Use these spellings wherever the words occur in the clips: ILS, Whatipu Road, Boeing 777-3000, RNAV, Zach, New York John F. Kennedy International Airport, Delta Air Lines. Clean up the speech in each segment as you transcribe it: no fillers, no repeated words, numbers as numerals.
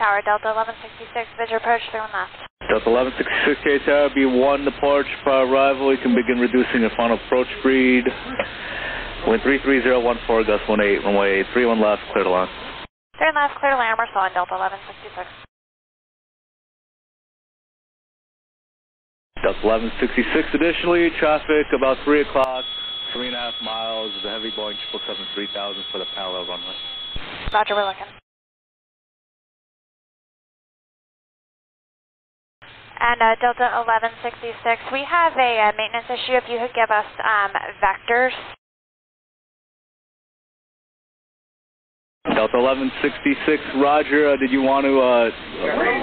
Tower, Delta 1166, visual approach, 31 left. Delta 1166, K-Tower, B1, departure, prior arrival. You can begin reducing your final approach speed. Wind 33014, gust 18, runway 31 left, clear to land. 31 left, clear to land, we're still on Delta 1166. Delta 1166, additionally, traffic about 3 o'clock, 3.5 miles, the heavy Boeing 777-3000 for the parallel runway. Roger, we're looking. And Delta 1166, we have a maintenance issue. If you could give us vectors. Delta 1166, Roger. Did you want to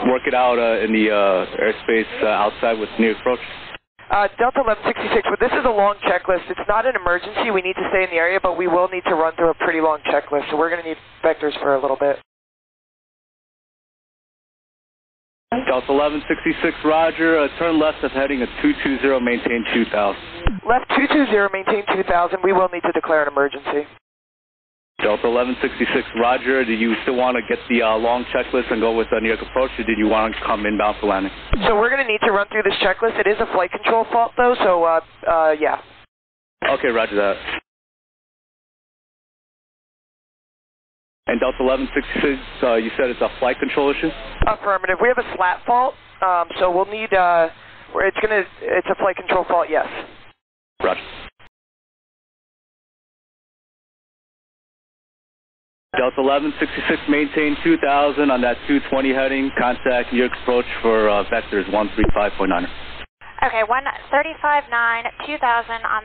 work it out in the airspace outside with new approach? Delta 1166, but this is a long checklist. It's not an emergency. We need to stay in the area, but we will need to run through a pretty long checklist, so we're going to need vectors for a little bit. Delta 1166, Roger. Turn left at heading of 220, maintain 2000. Left 220, maintain 2000. We will need to declare an emergency. Delta 1166, Roger. Do you still want to get the long checklist and go with the New York approach, or did you want to come inbound for landing? So we're going to need to run through this checklist. It is a flight control fault, though, so yeah. Okay, roger that. And Delta 1166, you said it's a flight control issue? Affirmative. We have a slat fault, so we'll need, it's a flight control fault, yes. Roger. Delta 1166, maintain 2000 on that 220 heading. Contact New York approach for vectors 135.9. Okay, 135.9, 2000 on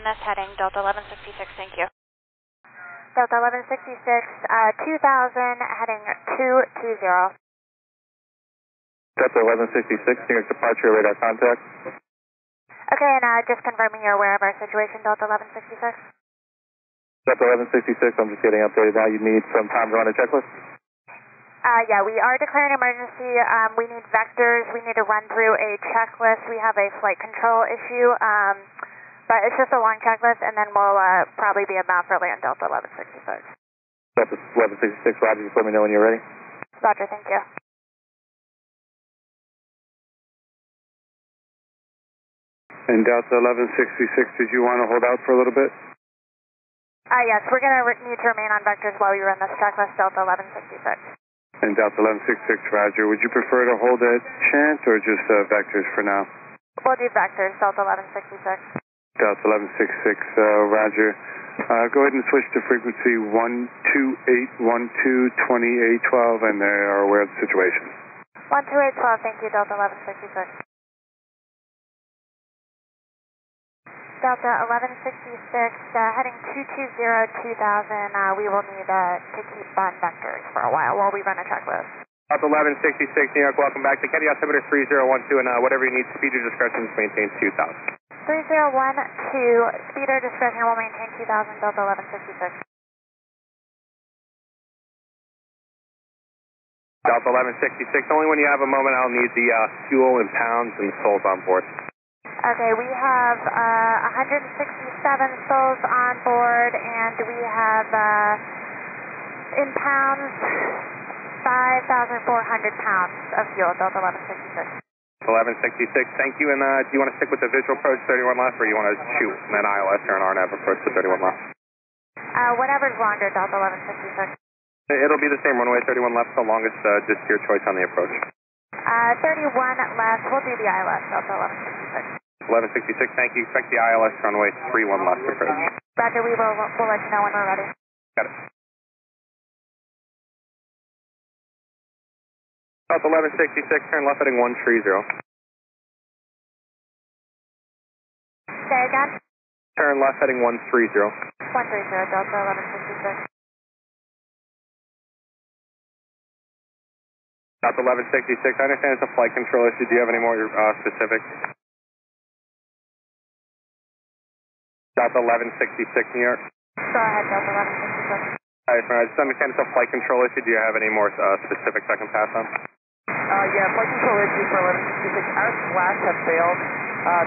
this heading, Delta 1166, thank you. Delta 1166, 2000, heading 220. Delta 1166, New York departure, radar contact. Okay, and just confirming you're aware of our situation, Delta 1166. Delta 1166, I'm just getting updated now. You need some time to run a checklist? Yeah, we are declaring emergency. We need vectors. We need to run through a checklist. We have a flight control issue. But it's just a long checklist, and then we'll probably be about for land Delta 1166. Delta 1166, Roger. Just let me know when you're ready. Roger, thank you. And Delta 1166, did you want to hold out for a little bit? Yes, we're going to need to remain on vectors while we run this checklist, Delta 1166. And Delta 1166, Roger. Would you prefer to hold a chant or just vectors for now? We'll do vectors, Delta 1166. Delta 1166, Roger. Go ahead and switch to frequency 12812 20A12, and they are aware of the situation. 12812, thank you, Delta 1166. Delta 1166, heading 220 2000. We will need to keep on vectors for a while we run a checklist. Delta 1166, New York, welcome back to Kennedy altimeter 3012, and whatever you need, speed or discretion, maintain 2000. 3012, speed or discretion will maintain 2000, Delta 1166. Delta 1166, only when you have a moment I'll need the fuel in pounds and souls on board. Okay, we have 167 souls on board, and we have in pounds 5,400 pounds of fuel, Delta 1166. 1166, thank you, and do you want to stick with the visual approach 31 left, or you want to shoot an ILS or an RNAV approach to 31 left? Whatever's longer, Delta 1166. It'll be the same runway, 31 left, so long as just your choice on the approach. 31 left, we'll do the ILS, Delta 1166. 1166, thank you. Expect the ILS runway 31 left approach. Roger, we'll let you know when we're ready. Got it. Delta 1166, turn left heading 130. Say again? Turn left heading 130. 130, Delta 1166. Delta 1166, I understand it's a flight control issue. Do you have any more specifics? Delta 1166, New York. Go ahead, Delta 1166. All right, I just understand it's a flight control issue. Do you have any more specifics I can pass on? Yeah, flight control issue for 1166. Our flaps have failed.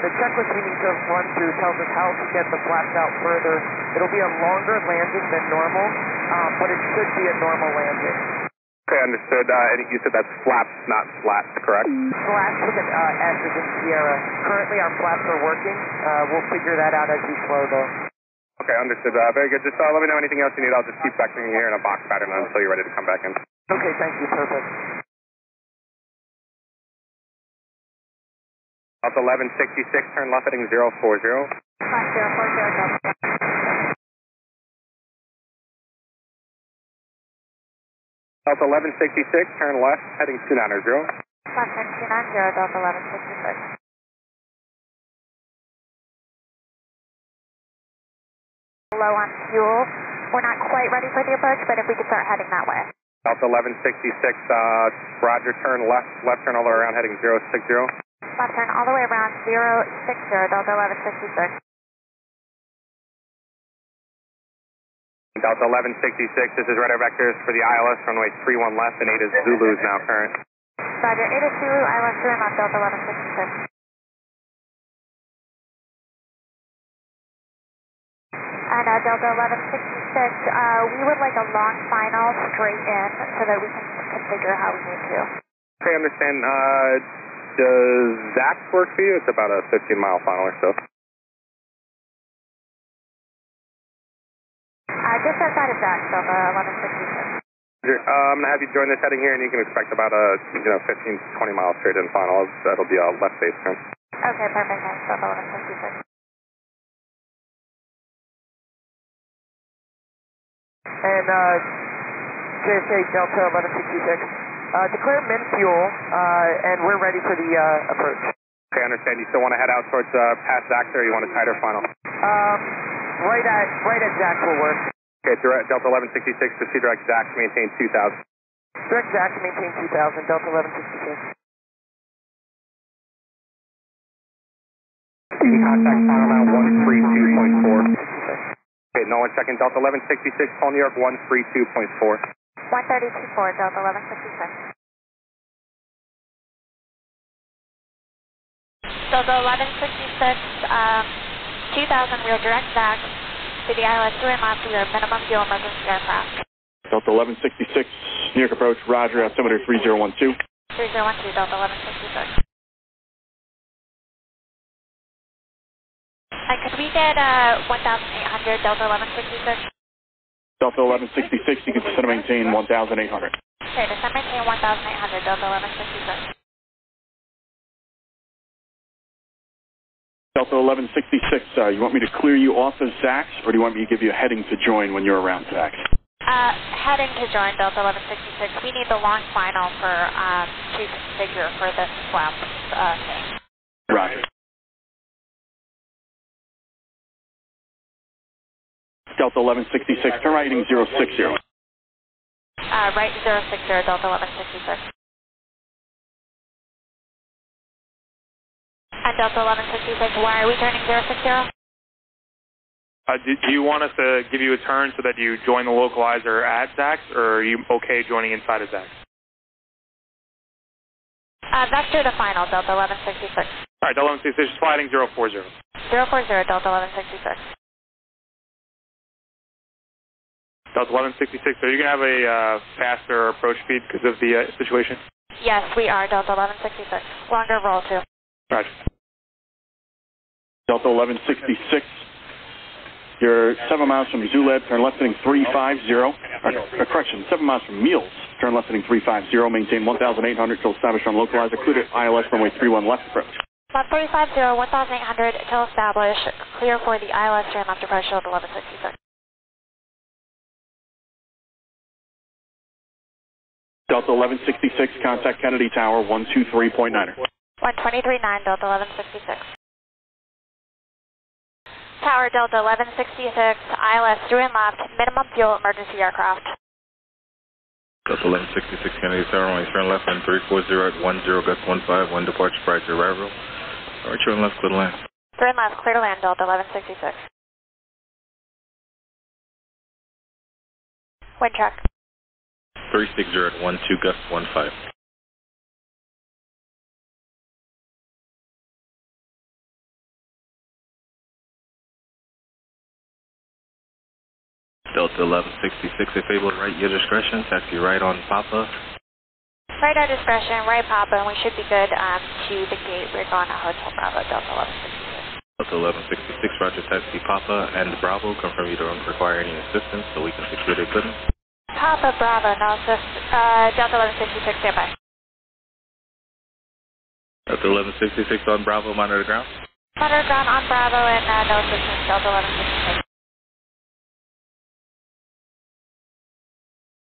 The checklist we need to run through tells us how to get the flaps out further. It'll be a longer landing than normal, but it should be a normal landing. Okay, understood. And you said that's flaps, not slats, correct? Flaps with an S as in Sierra. Currently our flaps are working. We'll figure that out as we slow though. Okay, understood. Very good. Just let me know anything else you need. I'll just keep sectioning you here in a box pattern until you're ready to come back in. Okay, thank you. Perfect. Up 1166, turn left heading 040. 5040, Delta 1166, turn left, heading 290. Contact 290, Delta 1166. Low on fuel. We're not quite ready for the approach, but if we could start heading that way. Delta 1166, roger, turn left, turn all the way around, heading 060. Left turn all the way around, 060, Delta 1166. Delta 1166, this is radar vectors for the ILS runway 31 left and 8 is Zulu is now current. Roger, 8 is Zulu, ILS 3 left, Delta 1166. And Delta 1166, we would like a long final straight in so that we can configure how we need to. Okay, understand. Does Zach work for you? It's about a 15-mile final or so. Just outside of Zach, Delta 1166. I'm going to have you join this heading here, and you can expect about a 15 to 20 miles straight in final. That'll be a left base turn. Okay, perfect. Thanks, Delta 1166. And JFK, Delta 1166, declare min fuel, and we're ready for the approach. Okay, I understand. You still want to head out towards past Zach there, or you want a tighter final? Right at Zach will work. Okay, direct Delta 1166 to see direct Zach to maintain 2000. Direct Zach to maintain 2000, Delta 1166. Contact final now 132.4. Okay, no one checking Delta 1166, call New York 132.4. 132.4, Delta 1166. Delta 1166, 2000, we are direct back to the ILS 3 mile to your minimum fuel emergency aircraft. Delta 1166, New York approach, roger, altimeter 3012. 3012, Delta 1166. And could we get 1800, Delta 1166? Delta 1166, you can descend and maintain 1800. Okay, descend and maintain 1800, Delta 1166. Delta 1166, you want me to clear you off of Zach's, or do you want me to give you a heading to join when you're around Zach's? Heading to join, Delta 1166. We need the long final for to configure for this flap thing. Roger. Delta 1166, turn right heading 060. Right 060, Delta 1166. And Delta 1166, why are we turning 060? Do you want us to give you a turn so that you join the localizer at Zach's, or are you okay joining inside of Zach's? Vector to final, Delta 1166. All right, Delta 1166, just fly heading 040. 040, Delta 1166. Delta 1166, are you going to have a faster approach speed because of the situation? Yes, we are, Delta 1166. Longer roll, too. Roger. Delta 1166, you're 7 miles from Zuleb, turn left heading 350, or correction, 7 miles from Meals, turn left heading 350, maintain 1800 till established on localizer, clear to ILS runway 31 left approach. Left 350, 1800 till established, clear for the ILS turn left approach, Delta 1166. Delta 1166, contact Kennedy Tower, 123.9er. 123.9, Delta 1166. Tower Delta 1166, ILS through and left, minimum fuel emergency aircraft. Delta 1166, Kennedy Tower, runway turn left, and 340 at 10, gust 15, one departure prior to arrival. All right, turn left, clear to land. Turn left, clear to land, Delta 1166. Wind check. 360 at 12, gust 15. Delta 1166, if able, right your discretion. Taxi right on Papa. Right our discretion, right Papa, and we should be good to the gate. We're going to Hotel Bravo, Delta 1166. Delta 1166, roger, taxi Papa and Bravo. Confirm you don't require any assistance so we can secure the equipment. Papa, Bravo, no assistance. Delta 1166, standby. Delta 1166 on Bravo, monitor ground. Monitor ground on Bravo and no assistance, Delta 1166.